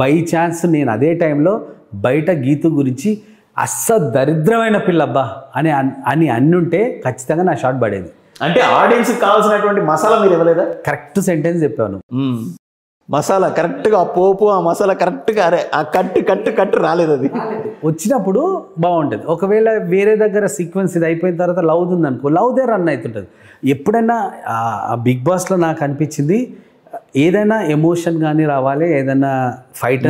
By chance నేను అదే టైంలో బయట గీతు గురించి అస్స దరిద్రమైన పిల్లబ్బా అని అన్నుంటే ఖచ్చితంగా నా షాట్ పడేది. అంటే ఆడియన్స్ కావాల్సినటువంటి మసాలా మీరు ఇవ్వలేదా? కరెక్ట్ సెంటెన్స్ చెప్పాను. మసాలా కరెక్ట్గా ఆ పోపు ఆ మసాలా కరెక్ట్గా అరే ఆ కట్టు కట్టు కట్టు రాలేదు, అది వచ్చినప్పుడు బాగుంటుంది. ఒకవేళ వేరే దగ్గర సీక్వెన్స్ ఇది అయిపోయిన తర్వాత లవ్ ఉందనుకో, లవ్దే రన్ అవుతుంటుంది. ఎప్పుడైనా ఆ బిగ్ బాస్లో నాకు అనిపించింది, ఏదైనా ఎమోషన్ కానీ రావాలి, ఏదైనా ఫైట్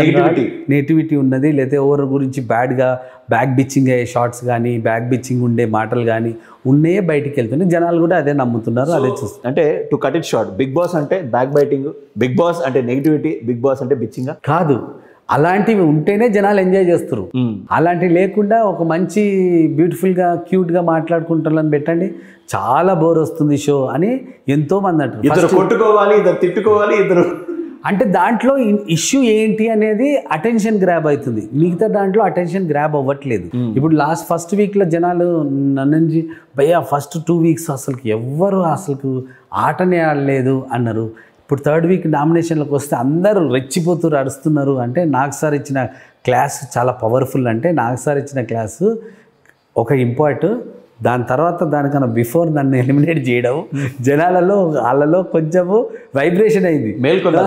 నెగిటివిటీ ఉన్నది, లేకపోతే ఎవరి గురించి బ్యాడ్గా బ్యాక్ బిచ్చింగ్ అయ్యే షార్ట్స్ కానీ బ్యాక్ బిచ్చింగ్ ఉండే మాటలు కానీ ఉన్నాయే బయటికి వెళ్తున్నాయి. జనాలు కూడా అదే నమ్ముతున్నారు, అదే చూస్తున్నారు. అంటే to cut it short, Bigg Boss అంటే బ్యాక్ బైటింగ్, బిగ్ బాస్ అంటే నెగిటివిటీ, బిగ్ బాస్ అంటే బిచ్చింగ్ కాదు. అలాంటివి ఉంటేనే జనాలు ఎంజాయ్ చేస్తారు. అలాంటివి లేకుండా ఒక మంచి బ్యూటిఫుల్గా క్యూట్గా మాట్లాడుకుంటారని పెట్టండి, చాలా బోర్ వస్తుంది షో అని ఎంతోమంది అంటారు. ఇద్దరు కొట్టుకోవాలి, ఇద్దరు తిట్టుకోవాలి, ఇద్దరు అంటే దాంట్లో ఇష్యూ ఏంటి అనేది అటెన్షన్ గ్రాబ్ అవుతుంది, మిగతా దాంట్లో అటెన్షన్ గ్రాబ్ అవ్వట్లేదు. ఇప్పుడు ఫస్ట్ వీక్లో జనాలు నన్ను భయ్యా ఫస్ట్ 2 వీక్స్ అసలు ఎవ్వరు అసలు ఆటనే ఆడలేదు అన్నారు. ఇప్పుడు 3rd వీక్ నామినేషన్లకు వస్తే అందరూ రెచ్చిపోతూ అరుస్తున్నారు. అంటే నాకు సార్ ఇచ్చిన క్లాస్ చాలా పవర్ఫుల్. అంటే నాకు సార్ ఇచ్చిన క్లాసు ఒక ఇంపార్ట్, దాని తర్వాత దానికన్నా బిఫోర్ నన్ను ఎలిమినేట్ చేయడం జనాలలో వాళ్ళలో కొంచెము వైబ్రేషన్ అయింది, మేల్కొన్నా.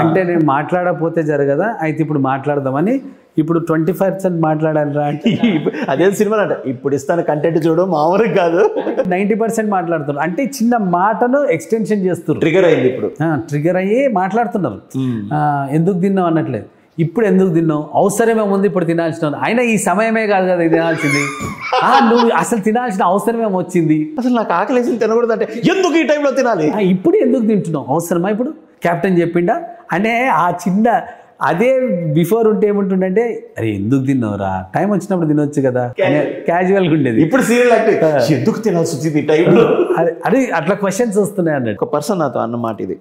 అంటే నేను మాట్లాడకపోతే జరగదా, అయితే ఇప్పుడు మాట్లాడదామని ఇప్పుడు 25% మాట్లాడాలిరా అంటే అదే సినిమా అంట. ఇప్పుడు ఇస్తాను కంటెంట్ చూడడం మామూలు కాదు, 90% మాట్లాడుతున్నారు. అంటే చిన్న మాటను ఎక్స్టెన్షన్ చేస్తున్నారు, ట్రిగర్ అయ్యింది. ఇప్పుడు ట్రిగర్ అయ్యి మాట్లాడుతున్నారు, ఎందుకు తిన్నాం అనట్లేదు, ఇప్పుడు ఎందుకు తిన్నావు, అవసరమే ఉంది ఇప్పుడు తినాల్సిన, అయినా ఈ సమయమే కాదు కదా తినాల్సింది, నువ్వు అసలు తినాల్సిన అవసరమేమో వచ్చింది, అసలు నాకు ఆకలేసి తినకూడదు అంటే ఎందుకు ఈ టైంలో తినాలి, ఇప్పుడు ఎందుకు తింటున్నావు, అవసరమా, ఇప్పుడు కెప్టెన్ చెప్పిండా అనే ఆ చిన్న అదే బిఫోర్ ఉంటే ఏముంటుందంటే అరే ఎందుకు తిన్నావురా, టైం వచ్చినప్పుడు తినొచ్చు కదా, క్యాజువల్గా ఉండేది. ఇప్పుడు సీరియల్ ఎందుకు తినాల్సి వచ్చింది ఈ టైంలో, అదే అట్లా క్వశ్చన్స్ వస్తున్నాయి అన్నట్టు. ఒక పర్సన్ నాతో అన్నమాట, ఇది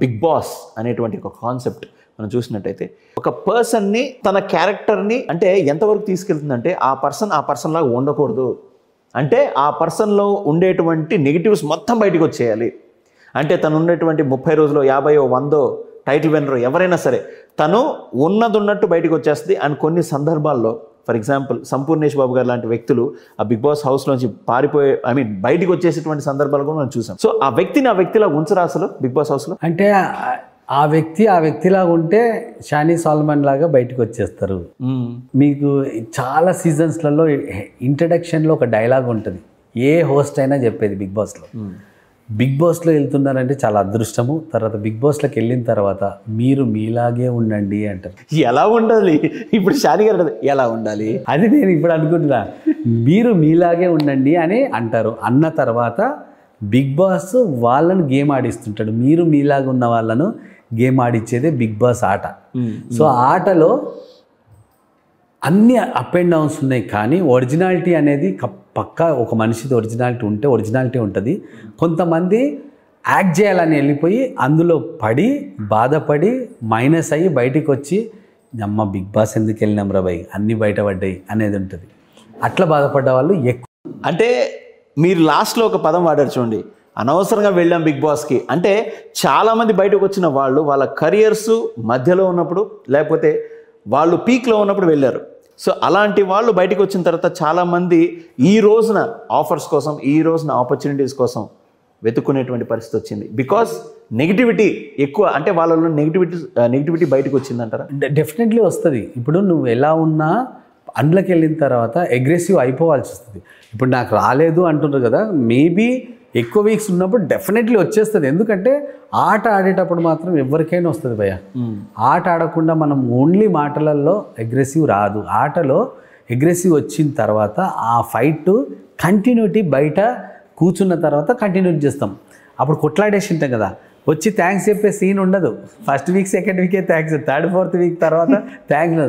బిగ్ బాస్ అనేటువంటి ఒక కాన్సెప్ట్ మనం చూసినట్టయితే ఒక పర్సన్ని తన క్యారెక్టర్ని అంటే ఎంతవరకు తీసుకెళ్తుందంటే ఆ పర్సన్ లాగా ఉండకూడదు, అంటే ఆ పర్సన్లో ఉండేటువంటి నెగిటివ్స్ మొత్తం బయటకు వచ్చేయాలి. అంటే తను ఉండేటువంటి 30 రోజులు 50 100 టైటిల్ విన్నర్ ఎవరైనా సరే తను ఉన్నదున్నట్టు బయటకు వచ్చేస్తుంది. అండ్ కొన్ని సందర్భాల్లో ఫర్ ఎగ్జాంపుల్ సంపూర్ణేష్ బాబు గారు లాంటి వ్యక్తులు ఆ బిగ్ బాస్ హౌస్లోంచి పారిపోయే బయటకు వచ్చేసేటువంటి సందర్భాలు కూడా మనం చూసాం. సో ఆ వ్యక్తిని ఆ వ్యక్తిలా ఉంచరా అసలు బిగ్ బాస్ హౌస్లో, అంటే ఆ వ్యక్తిలాగా ఉంటే షానీ సాల్మన్ లాగా బయటకు వచ్చేస్తారు. మీకు చాలా సీజన్స్లలో ఇంట్రడక్షన్లో ఒక డైలాగ్ ఉంటుంది, ఏ హోస్ట్ అయినా చెప్పేది బిగ్ బాస్లో. బిగ్ బాస్లో వెళ్తున్నారంటే చాలా అదృష్టము, తర్వాత బిగ్ బాస్లోకి వెళ్ళిన తర్వాత మీరు మీలాగే ఉండండి అంటారు. ఎలా ఉండాలి ఇప్పుడు షానీ గారు ఎలా ఉండాలి అది నేను ఇప్పుడు అనుకుంటున్నా, మీరు మీలాగే ఉండండి అని అంటారు. అన్న తర్వాత బిగ్ బాస్ వాళ్ళను గేమ్ ఆడిస్తుంటాడు, మీరు మీలాగా ఉన్న వాళ్ళను గేమ్ ఆడిచ్చేదే బిగ్ బాస్ ఆట. సో ఆటలో అన్ని అప్ అండ్ డౌన్స్ ఉన్నాయి, కానీ ఒరిజినాలిటీ అనేది పక్కా ఒక మనిషిది ఒరిజినాలిటీ ఉంటే ఒరిజినాలిటీ ఉంటుంది. కొంతమంది యాక్ట్ చేయాలని వెళ్ళిపోయి అందులో పడి బాధపడి మైనస్ అయ్యి బయటికి వచ్చి అమ్మ బిగ్ బాస్ ఎందుకు వెళ్ళినాం రా బాయ్ అన్నీ బయటపడ్డాయి అనేది ఉంటుంది. అట్లా బాధపడ్డ వాళ్ళు ఎక్కువ. అంటే మీరు లాస్ట్లో ఒక పదం వాడారు చూడండి, అనవసరంగా వెళ్ళాం బిగ్ బాస్కి అంటే, చాలామంది బయటకు వచ్చిన వాళ్ళు వాళ్ళ కెరియర్స్ మధ్యలో ఉన్నప్పుడు లేకపోతే వాళ్ళు పీక్లో ఉన్నప్పుడు వెళ్ళారు. సో అలాంటి వాళ్ళు బయటకు వచ్చిన తర్వాత చాలామంది ఈ రోజున ఆఫర్స్ కోసం ఈ రోజున ఆపర్చునిటీస్ కోసం వెతుక్కునేటువంటి పరిస్థితి వచ్చింది. బికాస్ నెగిటివిటీ ఎక్కువ, అంటే వాళ్ళలో నెగిటివిటీ బయటకు వచ్చిందంటారా? డెఫినెట్లీ వస్తుంది. ఇప్పుడు నువ్వు ఎలా ఉన్నా అందులోకి వెళ్ళిన తర్వాత అగ్రెసివ్ అయిపోవాల్సి వస్తుంది. ఇప్పుడు నాకు రాలేదు అంటున్నారు కదా, మేబీ ఎక్కువ వీక్స్ ఉన్నప్పుడు డెఫినెట్లీ వచ్చేస్తుంది. ఎందుకంటే ఆట ఆడేటప్పుడు మాత్రం ఎవరికైనా వస్తుంది భయ్యా. ఆట ఆడకుండా మనం ఓన్లీ మాటలలో అగ్రెసివ్ రాదు. ఆటలో అగ్రెసివ్ వచ్చిన తర్వాత ఆ ఫైట్ కంటిన్యూటీ బయట కూర్చున్న తర్వాత కంటిన్యూ చేస్తాం. అప్పుడు కొట్లాడేసి ఉంటాం కదా, వచ్చి థ్యాంక్స్ చెప్పే సీన్ ఉండదు. 1st వీక్ 2nd వీకే థ్యాంక్స్, 3rd 4th వీక్ తర్వాత థ్యాంక్స్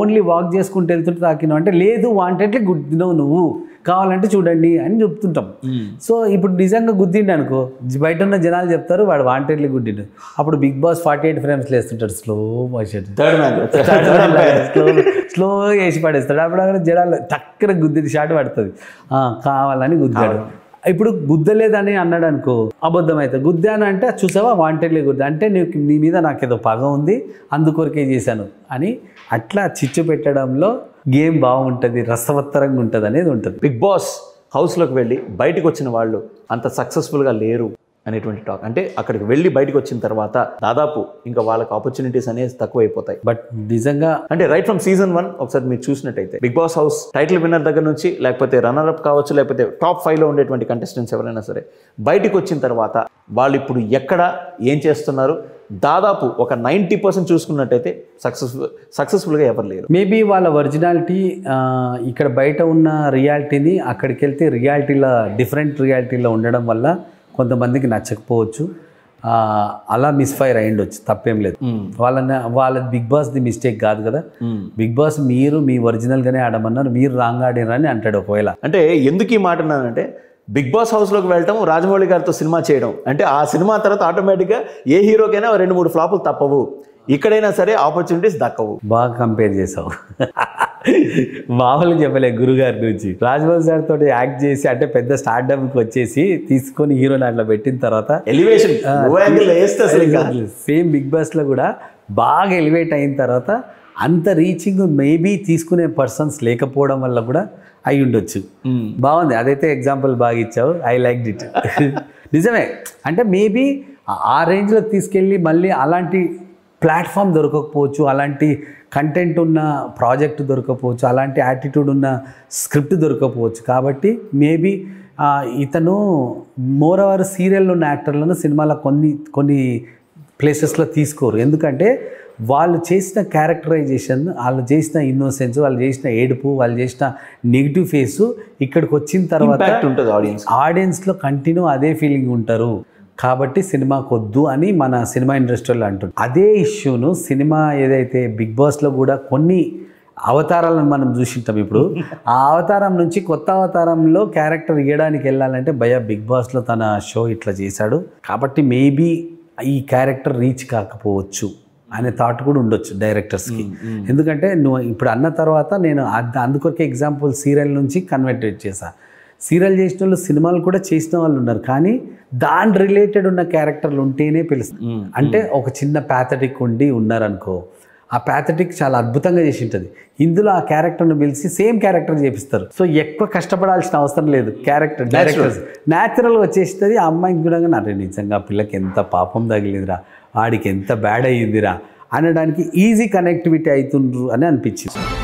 only walk చేసుకుంటూ వెళ్తుంట తాకినా అంటే లేదు వాంటెట్లే గుద్దినావు నువ్వు కావాలంటే చూడండి అని చెప్తుంటాం. సో ఇప్పుడు నిజంగా గుద్దిండు అనుకో బయట ఉన్న జనాలు చెప్తారు వాడు వాంటెడ్లీ గుద్దిండు. అప్పుడు బిగ్ బాస్ 48 ఫ్రేమ్స్ వేస్తుంటాడు స్లో మోషన్ స్లో వేసి పడేస్తాడు. అప్పుడు జనాలు చక్కర గుద్ది షాట్ పడుతుంది కావాలని గుద్దాడు. ఇప్పుడు గుద్దలేదని అన్నాడు అనుకో అబద్ధం అయితే గుద్దాను అంటే చూసావా వాంటెడ్లీ గుద్ద అంటే నీకు నీ మీద నాకేదో పగ ఉంది అందుకొరకే చేశాను అని అట్లా చిచ్చు పెట్టడంలో గేమ్ బాగుంటుంది రసవత్తరంగా ఉంటుంది అనేది ఉంటుంది. బిగ్ బాస్ హౌస్లోకి వెళ్ళి బయటకు వచ్చిన వాళ్ళు అంత సక్సెస్ఫుల్గా లేరు అనేటువంటి టాక్. అంటే అక్కడికి వెళ్ళి బయటకు వచ్చిన తర్వాత దాదాపు ఇంకా వాళ్ళకి ఆపర్చునిటీస్ అనేవి తక్కువైపోతాయి. బట్ నిజంగా అంటే రైట్ ఫ్రమ్ సీజన్ 1 ఒకసారి మీరు చూసినట్టయితే big boss house title winner దగ్గర నుంచి లేకపోతే రన్నర్ అప్ కావచ్చు లేకపోతే టాప్ 5లో ఉండేటువంటి కంటెస్టెంట్స్ ఎవరైనా సరే బయటకు వచ్చిన తర్వాత వాళ్ళు ఇప్పుడు ఎక్కడ ఏం చేస్తున్నారు దాదాపు ఒక 90% చూసుకున్నట్టయితే సక్సెస్ఫుల్గా ఎవరు లేరు. మేబీ వాళ్ళ ఒరిజినాలిటీ ఇక్కడ బయట ఉన్న రియాలిటీని అక్కడికి వెళ్తే రియాలిటీలో డిఫరెంట్ రియాలిటీలో ఉండడం వల్ల కొంతమందికి నచ్చకపోవచ్చు. అలా మిస్ఫైర్ అయ్యిండొచ్చు తప్పేం లేదు. వాళ్ళ బిగ్ బాస్ది మిస్టేక్ కాదు కదా. బిగ్ బాస్ మీరు మీ ఒరిజినల్గానే ఆడమన్నారు మీరు రాంగ్ ఆడినారని అంటాడు. ఒకవేళ అంటే ఎందుకు ఈ మాట అన్నానంటే బిగ్ బాస్ హౌస్లోకి వెళ్ళటం రాజమౌళి గారితో సినిమా చేయడం అంటే ఆ సినిమా తర్వాత ఆటోమేటిక్గా ఏ హీరోకైనా 2-3 ఫ్లాపులు తప్పవు. ఇక్కడైనా సరే ఆపర్చునిటీస్ దక్కవు. బాగా కంపేర్ చేసావు. మామూలుగా చెప్పలే గురుగారి గురించి రాజమౌళి సార్ తోటి యాక్ట్ చేసి అంటే పెద్ద స్టార్డమ్కి వచ్చేసి తీసుకొని హీరో నాట్లో పెట్టిన తర్వాత ఎలివేషన్ సేమ్ బిగ్ బాస్లో కూడా బాగా ఎలివేట్ అయిన తర్వాత అంత రీచింగ్ మేబీ తీసుకునే పర్సన్స్ లేకపోవడం వల్ల కూడా అయి ఉండొచ్చు. బాగుంది అదైతే ఎగ్జాంపుల్ బాగా ఇచ్చావు. I liked it. నిజమే అంటే మేబీ ఆ రేంజ్లో తీసుకెళ్ళి మళ్ళీ అలాంటి ప్లాట్ఫామ్ దొరకకపోవచ్చు అలాంటి కంటెంట్ ఉన్న ప్రాజెక్ట్ దొరకకపోవచ్చు అలాంటి యాటిట్యూడ్ ఉన్న స్క్రిప్ట్ దొరకకపోవచ్చు. కాబట్టి మేబీ ఇతను మోర్ ఓవర్ సీరియల్లో ఉన్న యాక్టర్లను సినిమాలో కొన్ని ప్లేసెస్లో తీసుకోరు. ఎందుకంటే వాళ్ళు చేసిన క్యారెక్టరైజేషన్ వాళ్ళు చేసిన ఇన్నోసెన్స్ వాళ్ళు చేసిన ఏడుపు వాళ్ళు చేసిన నెగిటివ్ ఫేసు ఇక్కడికి వచ్చిన తర్వాత ఉంటుంది ఆడియన్స్లో కంటిన్యూ అదే ఫీలింగ్ ఉంటారు. కాబట్టి సినిమాకు వద్దు అని మన సినిమా ఇండస్ట్రీలో అంటున్నారు. అదే ఇష్యూను సినిమా ఏదైతే బిగ్ బాస్లో కూడా కొన్ని అవతారాలను మనం చూసింటాం. ఇప్పుడు ఆ అవతారం నుంచి కొత్త అవతారంలో క్యారెక్టర్ ఇవ్వడానికి వెళ్ళాలంటే భయ బిగ్ బాస్లో తన షో ఇట్లా చేశాడు కాబట్టి మేబీ ఈ క్యారెక్టర్ రీచ్ కాకపోవచ్చు అనే థాట్ కూడా ఉండొచ్చు డైరెక్టర్స్కి. ఎందుకంటే నువ్వు ఇప్పుడు అన్న తర్వాత నేను అందుకొరకే ఎగ్జాంపుల్ సీరియల్ నుంచి కన్వర్ట్ చేశాను. సీరియల్ చేసిన వాళ్ళు సినిమాలు కూడా చేసిన వాళ్ళు ఉన్నారు కానీ దాని రిలేటెడ్ ఉన్న క్యారెక్టర్లు ఉంటేనే పిలుస్తుంది. అంటే ఒక చిన్న ప్యాథటిక్ ఉండి ఉన్నారనుకో ఆ ప్యాథటిక్ చాలా అద్భుతంగా చేసి ఉంటుంది. ఇందులో ఆ క్యారెక్టర్ను పిలిచి సేమ్ క్యారెక్టర్ చేపిస్తారు. సో ఎక్కువ కష్టపడాల్సిన అవసరం లేదు. క్యారెక్టర్ డైరెక్టర్స్ న్యాచురల్గా వచ్చేస్తుంది. ఆ అమ్మాయికి కూడా అరే నిజంగా పిల్లకి ఎంత పాపం తగిలిందిరా ఆడికి ఎంత బ్యాడ్ అయ్యిందిరా అనడానికి ఈజీ కనెక్టివిటీ అవుతుండ్రు అని అనిపించింది.